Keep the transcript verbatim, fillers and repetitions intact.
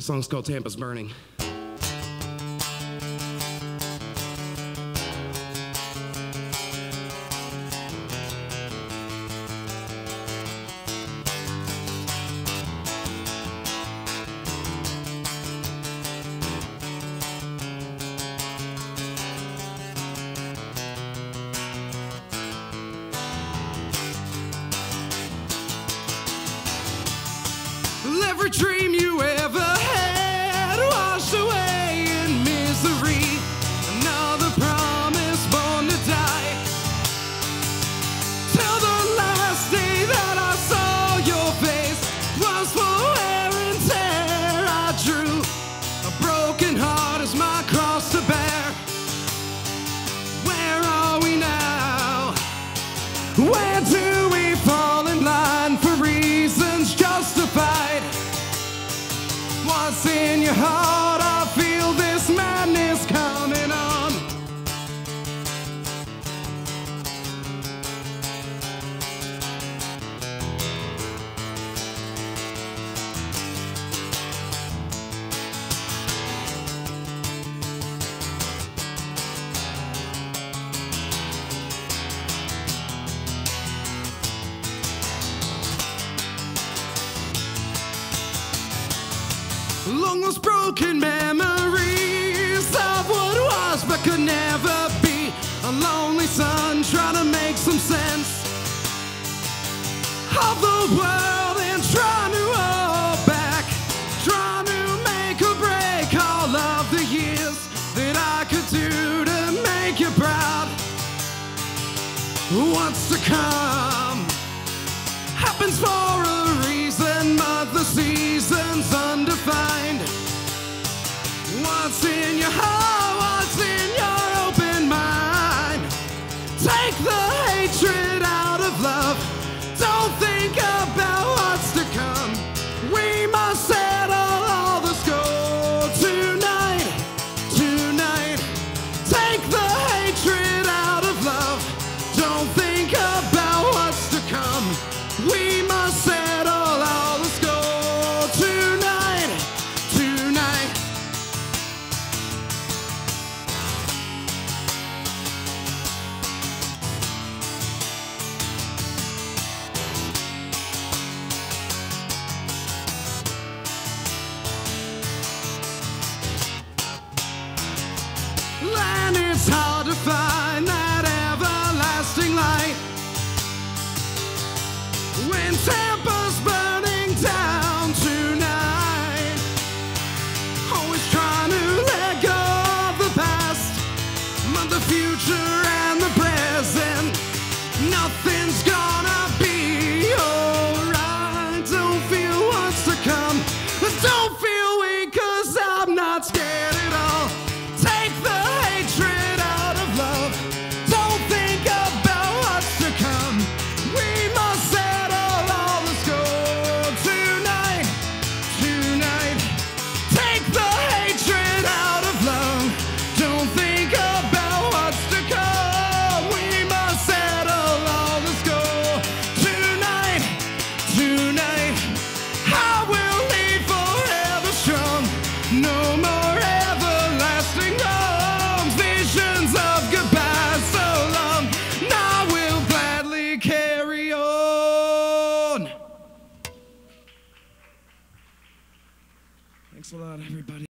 The song's called Tampa's Burning. Every dream you ever had washed away in misery. Another promise born to die. Till the last day that I saw your face was for wear and tear I drew. A broken heart is my cross to bear. Where are we now? Where do we fall in line for reasons justified? What's in your heart? I feel this madness coming on. Along those broken memories of what was but could never be. A lonely son trying to make some sense of the world and trying to hold back, trying to make or break all of the years that I could do to make you proud. What's to come happens for a reason, but the season's undefined. What's in your heart? What's in your open mind? Take the hatred out of love. Don't think about what's to come. We must settle all the score tonight, tonight. Take the hatred out of love. Don't think about what's to come. We must settle all the score tonight, tonight. And it's hard to find that everlasting light when Tampa's burning down tonight. Always trying to let go of the past, but the future and the present, nothing's gonna be alright. Don't feel what's to come. Don't feel weak, 'cause I'm not scared at all. Take the Thanks a lot, everybody.